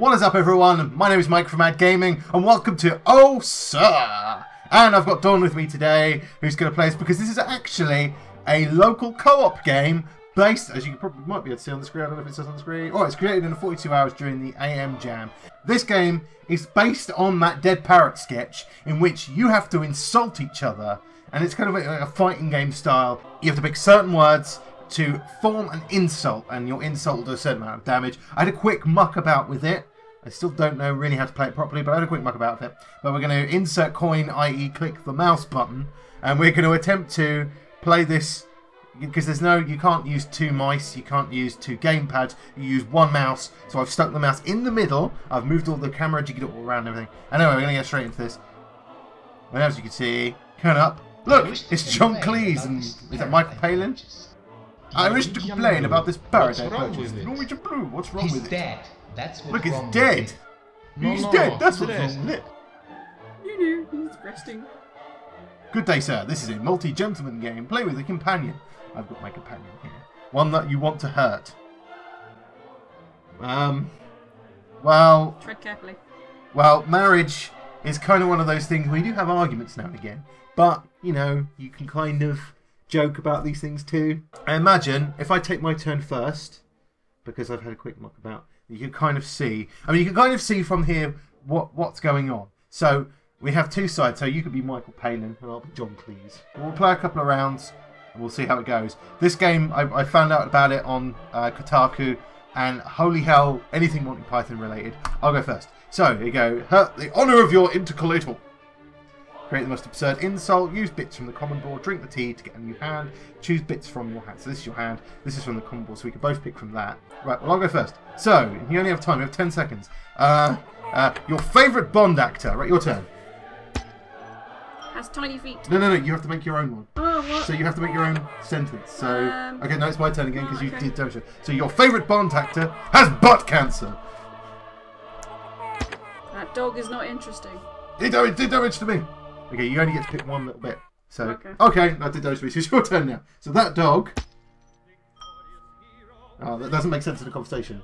What is up, everyone? My name is Mike from Ad Gaming, and welcome to Oh Sir! And I've got Dawn with me today, who's going to play us, because this is actually a local co-op game based, as you probably might be able to see on the screen, I don't know if it says on the screen, oh, it's created in 42 hours during the AM Jam. This game is based on that Dead Parrot sketch, in which you have to insult each other, and it's kind of like a fighting game style. You have to pick certain words to form an insult, and your insult will do a certain amount of damage. I had a quick muck about with it. I still don't know really how to play it properly, but I had a quick muck about it. But we're going to insert coin, i.e. click the mouse button, and we're going to attempt to play this, because there's no, you can't use two mice, you can't use two gamepads, you use one mouse. So I've stuck the mouse in the middle, I've moved all the camera, jigged it all around and everything. And anyway, we're going to get straight into this. And as you can see, coming up, look, it's John Cleese, and is that Michael Palin? I wish to complain about this parrot I purchased. Norwegian Blue, what's wrong with it? He's dead. That's what's wrong with it. Look, it's dead. He's dead. That's what's wrong with it. You know, he's resting. Good day, sir. This is a multi-gentleman game. Play with a companion. I've got my companion here. One that you want to hurt. Well... Tread carefully. Well, marriage is kind of one of those things where you do have arguments now and again. But, you know, you can kind of joke about these things too. I imagine if I take my turn first, because I've had a quick muck about, you can kind of see, I mean, you can kind of see from here what's going on. So we have two sides, so you could be Michael Palin and I'll be John Cleese. We'll play a couple of rounds and we'll see how it goes. This game, I found out about it on Kotaku, and holy hell, anything Monty Python related. I'll go first. So here you go, hurt the honour of your intercalator. Create the most absurd insult, use bits from the common board, drink the tea to get a new hand, choose bits from your hand. So this is your hand, this is from the common board, so we can both pick from that. Right, well I'll go first. So, you only have time, you have 10 seconds. Your favourite Bond actor, right, your turn. Has tiny feet. No, you have to make your own one. Oh, what? So you have to make your own sentence. So, okay, no, it's my turn again, because you did damage it. So your favourite Bond actor has butt cancer. That dog is not interesting. It did damage to me. Okay, you only get to pick one little bit. So, okay, I did those three. So it's your turn now. So that dog. Oh, that doesn't make sense in the conversation.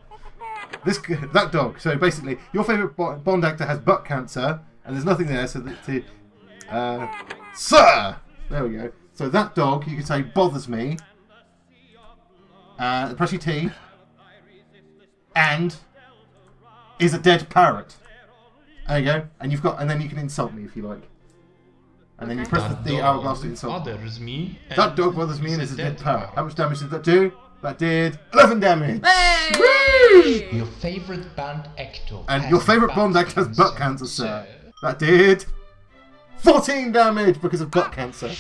That dog. So basically, your favourite Bond actor has butt cancer, and there's nothing there. So that to, sir. There we go. So that dog, you can say bothers me. Press your T. And is a dead parrot. There you go. And you've got, and then you can insult me if you like. And then you press the hourglass to insult. That dog bothers me and is a dead parrot. How much damage did that do? That did 11 damage. Hey! Woo! Your favourite Bond actor. And your favourite Bond actor has butt cancer, sir. That did 14 damage because of butt cancer.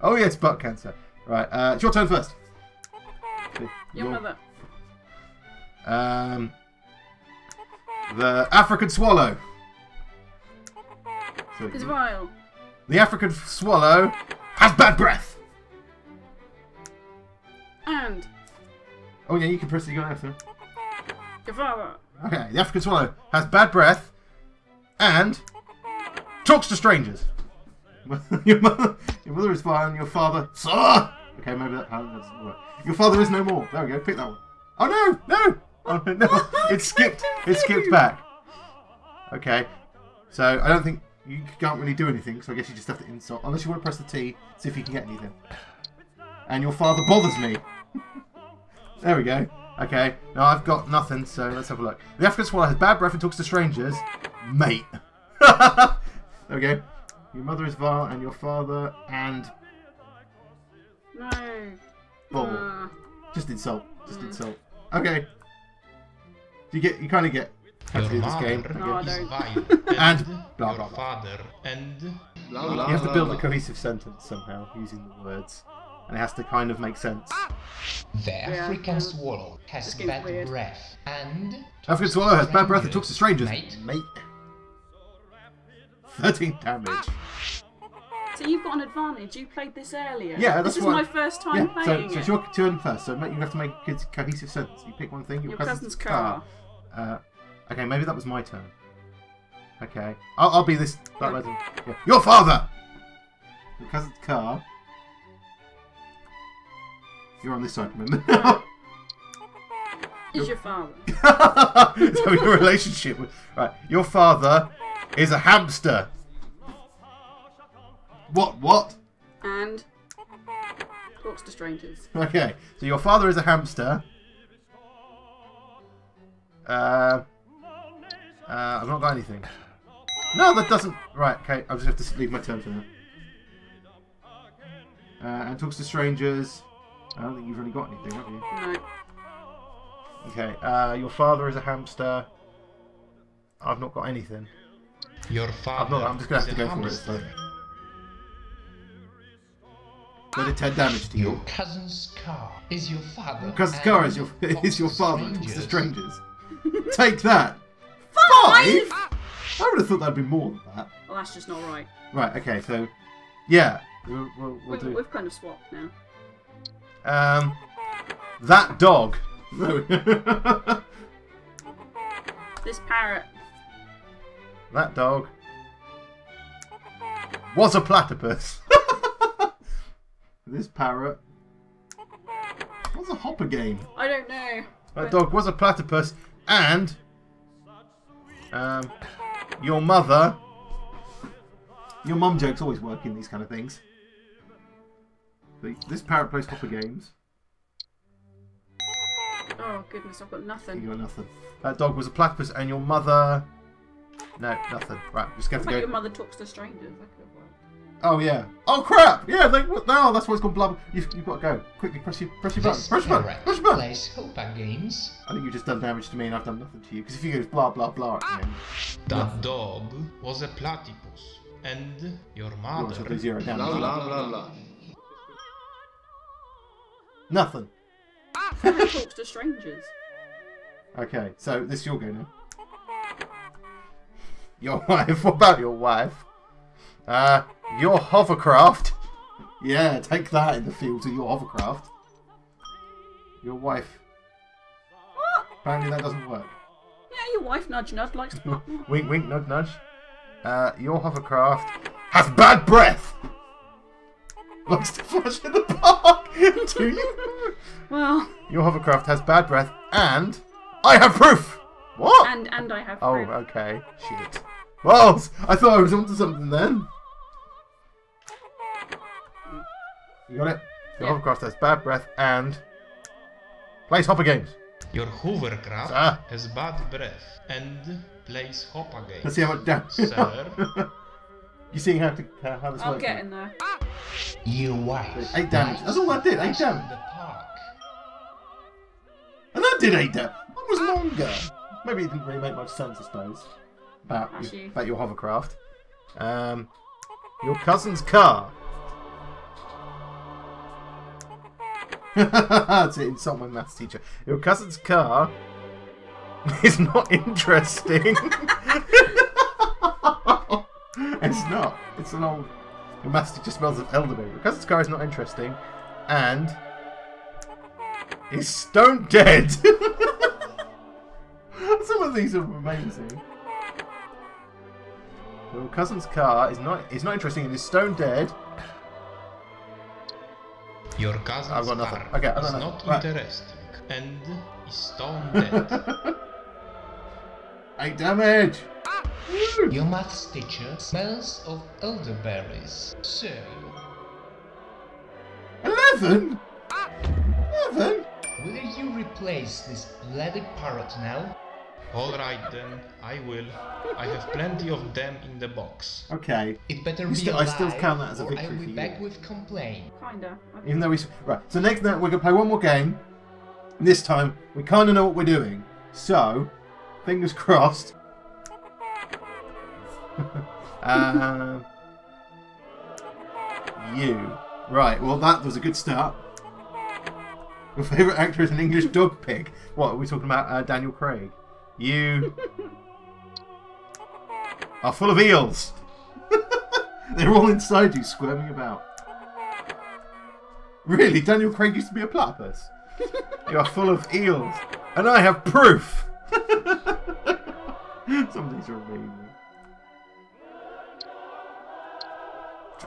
Oh yes, butt cancer. Right, it's your turn first. Your mother. The African swallow. It's vile. The African swallow has bad breath. And. Oh yeah, you can press the guy after. Okay, the African swallow has bad breath, and talks to strangers. Your mother is vile, and your father. Sir. Okay, maybe that doesn't work. Your father is no more. There we go. Pick that one. Oh no, no, oh, no! It skipped. It skipped back. Okay, so I don't think. You can't really do anything, so I guess you just have to insult. Unless you want to press the T, see if you can get anything. And your father bothers me. There we go. Okay, now I've got nothing, so let's have a look. The African swallow has bad breath and talks to strangers. Mate. There we go. Your mother is vile, and your father, and... No. Bobble. Just insult. Just insult. Okay. You kind of get... Your mother this game, no, is vile, and blah, blah, blah. Your father and blah, blah, blah. You have to build a cohesive sentence somehow using the words, and it has to kind of make sense. The African swallow has bad breath and... African swallow has bad breath and talks to strangers. Mate. 13 damage. So you've got an advantage, you played this earlier. Yeah, that's why. This is my first time playing it. So it's your turn first, so you have to make a cohesive sentence. You pick one thing, your cousin's car. Okay, maybe that was my turn. Okay, I'll be this. Yeah. Your father! Your cousin's car. You're on this side, remember? Is your father. So your relationship with... Right, your father is a hamster. What? And talks to strangers. Okay, so your father is a hamster. I've not got anything. No, that doesn't... Right, okay, I'll just have to leave my turn for now. And talks to strangers. I don't think you've really got anything, have you? No. Okay, your father is a hamster. I've not got anything. Your father... I'm just going to have to go for it. So. They did 10 damage to you. Your cousin's car is your father. Your cousin's car is your father. Talks to strangers. Take that! 5?! I would have thought that'd be more than that. Well, that's just not right. Right, okay, so... Yeah. We've kind of swapped now. That dog. This parrot. That dog was a platypus. This parrot was a hopper game. I don't know. That dog was a platypus, and your mother. Your mum jokes always work in these kind of things. This parrot plays hopper games. Oh goodness, I've got nothing. You got nothing. That dog was a platypus, and your mother. No, nothing. Right, just have to go. Your mother talks to strangers. That could have worked. Oh yeah. Oh crap! Yeah, no, that's why it's called blub. You've got to go quickly. Press your button. Press your button. Press your button. Plays hopper games. I think you've just done damage to me, and I've done nothing to you. Because if you go blah blah blah at the end. That dog was a platypus, and your mother. Oh, so zero damage. Blah blah blah blah. Nothing. Talks to strangers. Okay, so this is your go now. Your wife. What about your wife? Your hovercraft. Yeah, take that in the field to your hovercraft. Your wife. What? Apparently that doesn't work. Yeah, your wife nudge nudge likes to... Wink wink nudge nudge. Your hovercraft has bad breath. Likes to flush in the park. Do you? Well, your hovercraft has bad breath, and I have proof. What? And I have proof. Oh, okay. Shit. Well, I thought I was onto something then. You got it. Your hovercraft has bad breath and plays hopper games. Your hovercraft has bad breath and plays hopper games. Let's see how it does, sir. You see how this works? I'll get in there. You wife. 8 damage. That's all I did. 8 damage. The park. And that did 8 damage. That was longer. Maybe it didn't really make much sense, I suppose. About your hovercraft. Your cousin's car. That's it. Insult my maths teacher. Your cousin's car is not interesting. It's not. It's an old... Your master just smells of elderberry. Because this guy is not interesting, and is stone dead. Some of these are amazing. Your cousin's car is not interesting and is stone dead. Your cousin's car is not interesting and is stone dead. 8 damage. Your maths teacher smells of elderberries, so... 11?! 11?! Will you replace this bloody parrot now? Alright then, I will. I have plenty of them in the box. Okay. It better be alive, I still count that as a victory for you. I'll be back with complaint. Kinda. Okay. Even though we... Right, so next night we're going to play one more game. This time, we kinda know what we're doing. So, fingers crossed. You. Right, well that was a good start. Your favourite actor is an English dog pig. What, are we talking about Daniel Craig? You... are full of eels. They're all inside you, squirming about. Really, Daniel Craig used to be a platypus? You are full of eels. And I have proof! Some of these are amazing.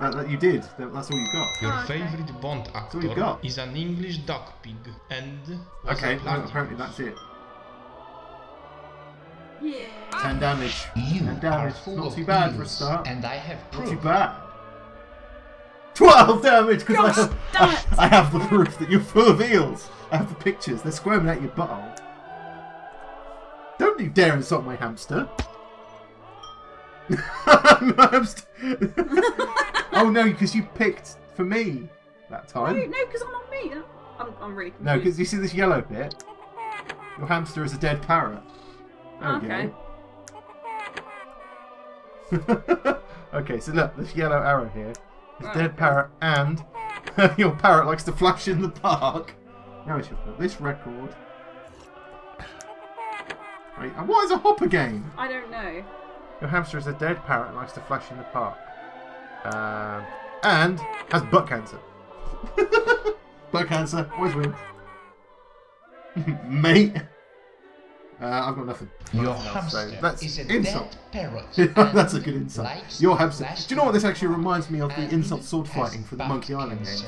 That you did. That's all you got. Your favourite Bond actor is an English duck pig and... Okay, apparently that's it. Yeah. 10 damage. You 10 damage. Not too bad for a start. And I have proof. Not too bad. 12 damage because I have the proof that you're full of eels. I have the pictures. They're squirming at your butthole. Don't you dare insult my hamster. Oh no, because you picked for me that time. No, because I'm not me. I'm really confused. No, because you see this yellow bit? Your hamster is a dead parrot. There we go. Okay, so look, this yellow arrow here. It's right, dead parrot, and your parrot likes to flash in the park. Now we should put this record. Wait, and what is a hopper game? I don't know. Your hamster is a dead parrot and likes to flash in the park. And has butt cancer. Butt cancer, always wins. Mate. I've got nothing. Your hamster is a dead parrot. That's a good insult. Your hamster. Do you know what this actually reminds me of? The insult sword fighting for the Monkey Island game.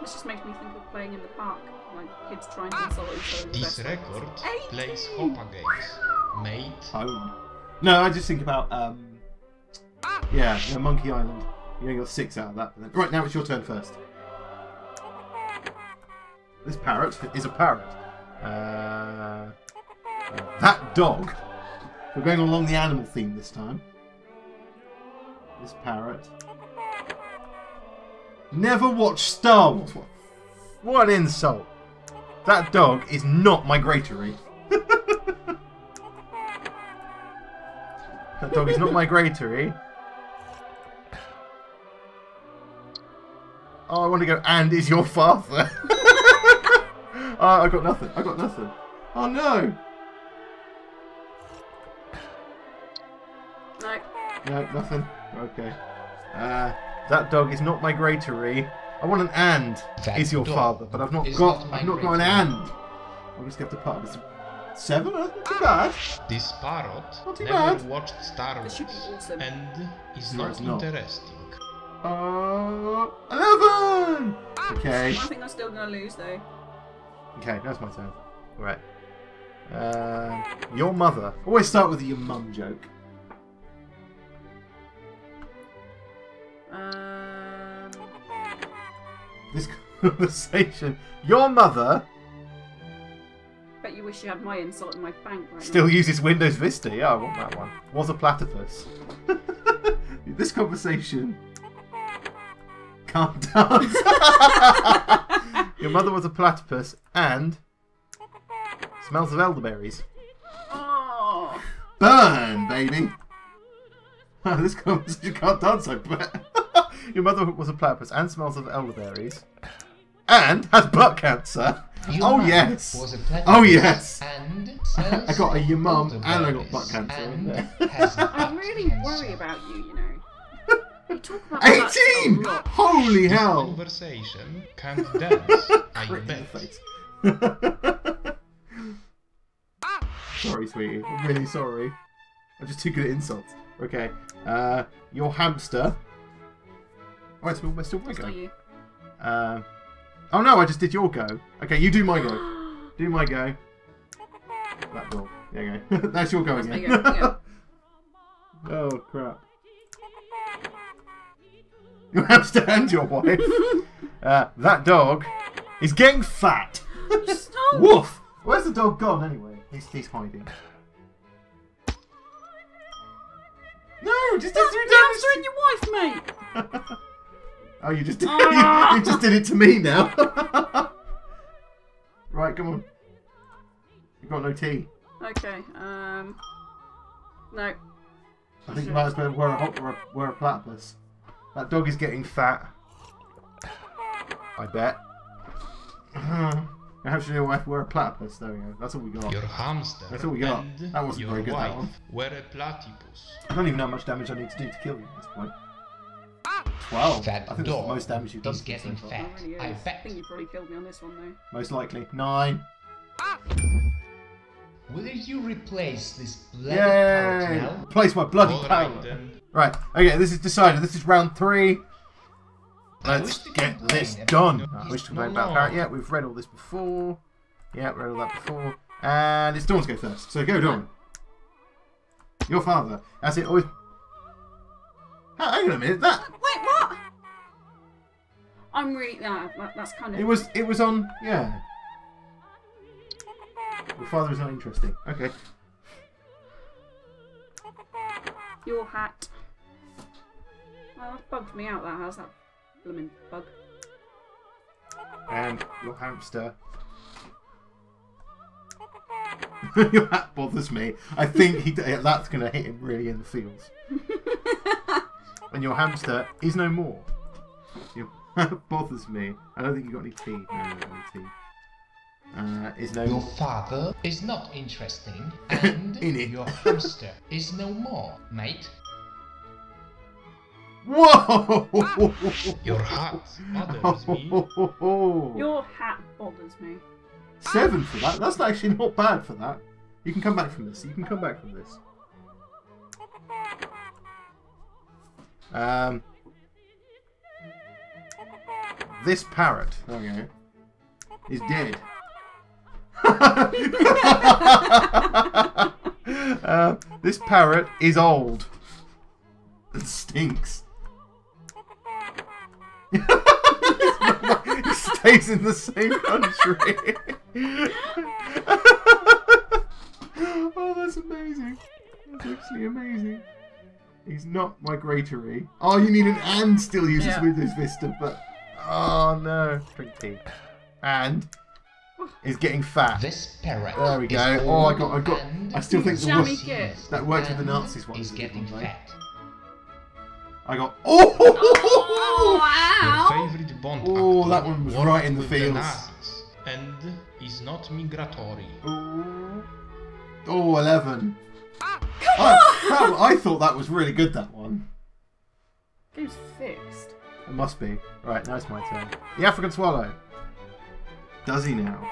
This just makes me think of playing in the park, like kids trying to insult each other. This record plays hopper games. Mate. No, I just think about yeah, Monkey Island. You only got 6 out of that. Right, now it's your turn first. This parrot is a parrot. That dog. We're going along the animal theme this time. This parrot. Never watch Star Wars. What an insult. That dog is not migratory. That dog is not migratory. Oh, I want to go, and is your father. Oh, I got nothing. I got nothing. Oh, no. No, nothing. Okay. That dog is not migratory. I want an and. That is your father, but I've not got an and. I'm just going to put up 7. Not too bad. This parrot never watched Star Wars and is not interesting. 11. Okay. I think I'm still going to lose though. Okay, that's my turn. All right. Your mother. Always start with your mum joke. This conversation. Your mother. Bet you wish you had my insult in my bank right still now. Still uses Windows Vista. Yeah, I want that one. Was a platypus. This conversation. Can't dance. Your mother was a platypus and smells of elderberries. Oh. Burn, baby. This conversation can't dance, I bet. Your mother was a platypus and smells of elderberries. And has butt cancer. Oh yes. Oh yes. And I got a your mum and I got butt cancer. I really worry about you, you know. You talk about 18! Holy hell! Conversation can't dance. I bet. Sorry, sweetie. I'm really sorry. I'm just too good at insults. Okay. Your hamster. Alright, so we're still my go. Oh no, I just did your go. Okay, you do my go. Do my go. That ball. There you go. That's your go again. Yeah. Oh crap. Your hamster and your wife. That dog is getting fat. Woof! Where's the dog gone anyway? He's hiding. No, just do 3 damage. Hamster and your wife, mate. Oh, you just did, you just did it to me now. Right, come on. You've got no tea. Okay. No. I think you might as well wear a platypus. That dog is getting fat. I bet. Your hamster and your wife were a platypus. There we go. That's all we got. Your hamster. That's all we got. That wasn't very good. That one. We're a platypus. I don't even know how much damage I need to do to kill you at this point. 12. That I think that's the most damage you've done. He's getting fat. Really I bet. I think you probably killed me on this one though. Most likely. 9. Will you replace this bloody parrot now? Replace my bloody parrot. Right. Okay. This is decided. This is round 3. Let's get this done. I wish to complain about parrot. Yeah, we've read all this before. Yeah, read all that before. And it's Dawn's go first. So go Dawn. Your father, as it always... Hang on a minute, that... Wait, what? I'm really... Nah, that's kind of... It was on... Yeah. Your father is not interesting. Okay. Your hat. Well, that bugged me out, that has. That blooming bug. And your hamster. Your hat bothers me. I think that's going to hit him really in the feels. And your hamster is no more. Your hat bothers me. I don't think you got any tea. No tea. Is no more. Your father is not interesting, and your hamster is no more, mate. Whoa! Your hat bothers me. Your hat bothers me. 7 for that. That's actually not bad for that. You can come back from this. This parrot, there we go, is dead. This parrot is old. It stinks. He stays in the same country. Oh, that's amazing. That's actually amazing. He's not migratory. Oh, you need an and still uses Windows Vista, but... Oh, no. Drink tea. And... is getting fat. This parrot. There we go. Oh, I got. I still think the worst. That worked with the Nazis once. Is getting fat. I got. Oh! Wow! Your favorite Bond actor. Oh, that one was right in the fields. And is not migratory. Oh. Oh, 11. I thought that was really good. That one. Game's fixed. It must be. Right, now it's my turn. The African swallow. Does he now?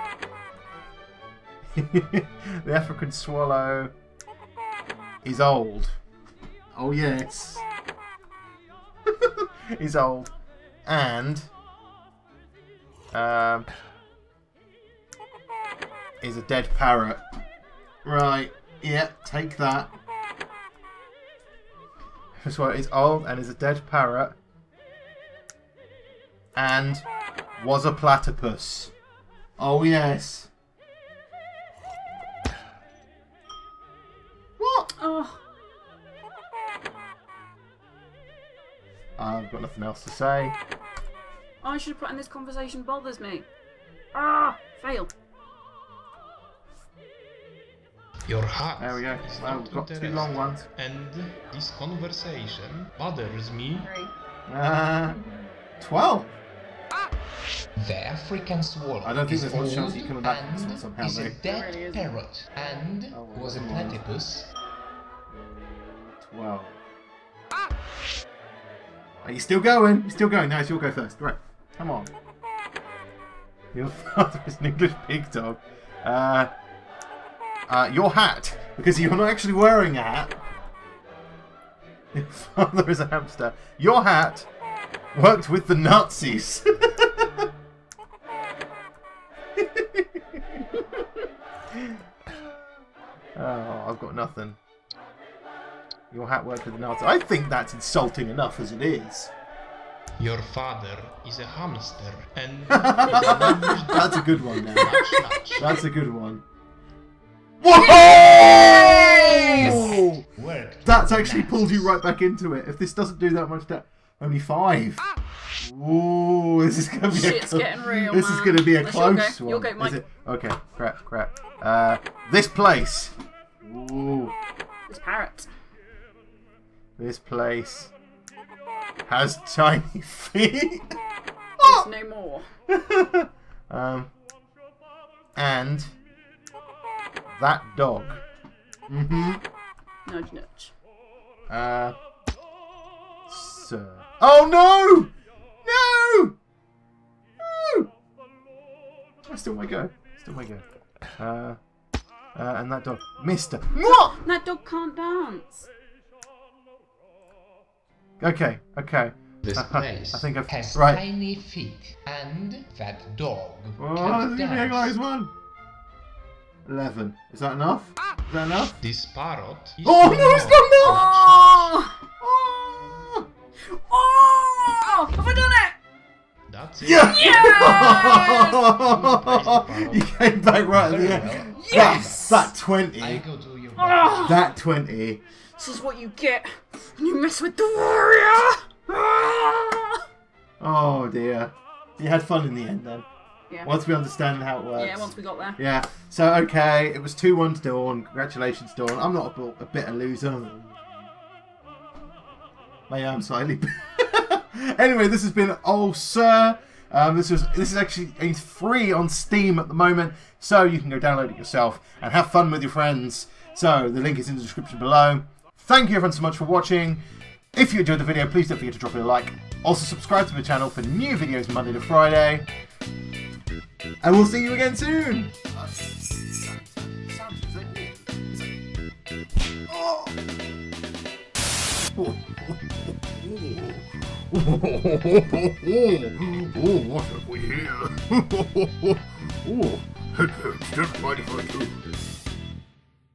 The African swallow is old. Oh yes. He's old. And is a dead parrot. Right, yeah, take that. The swallow is old and is a dead parrot. And was a platypus. Oh, yes. What? Oh. I've got nothing else to say. I should have put in this conversation bothers me. Ah, failed. Your heart. There we go. I've got 2 long ones. And this conversation bothers me. 12. The African swallow. I don't think there's much chance you come back to this one somehow. Is a dead parrot and was a platypus. 12. Are you still going? You're still going. No, it's your go first. Right, come on. Your father is an English pig dog. Your hat, because you're not actually wearing a hat. Your father is a hamster. Your hat worked with the Nazis. Oh, I've got nothing. Your hat worked with the Nazis. I think that's insulting enough as it is. Your father is a hamster and... That's a good one now. That's a good one. Whoa! Yes! That's actually pulled you right back into it. If this doesn't do that much damage... Only 5. Ooh, this is gonna be a close one. Is it? Okay, crap. This place. Ooh. It's parrot. This place has tiny feet. There's no more. And that dog. Mm-hmm. Nudge, nudge. Sir. Oh no! No! That's still my go. And that dog, Mister. What? That dog can't dance. Okay. This place has tiny feet, and that dog. Oh, this is the next one. 11. Is that enough? Is that enough? This parrot is Oh no, it's got milk! Have I done it? That's it. Yeah! Yes! You came back right at the end. Yes! That 20. I go to your that 20. This is what you get when you mess with the warrior! Oh dear. You had fun in the end then. Yeah. Once we understand how it works. Yeah, once we got there. Yeah. So, okay, it was 2-1 to Dawn. Congratulations, Dawn. I'm not a bit of a loser. I am slightly. Anyway, this has been Oh Sir. This is actually free on Steam at the moment, so you can go download it yourself and have fun with your friends. So, the link is in the description below. Thank you everyone so much for watching. If you enjoyed the video, please don't forget to drop it a like. Also, subscribe to my channel for new videos Monday to Friday. And we'll see you again soon! Oh, what have we here? Oh, headphones, don't mind if I do.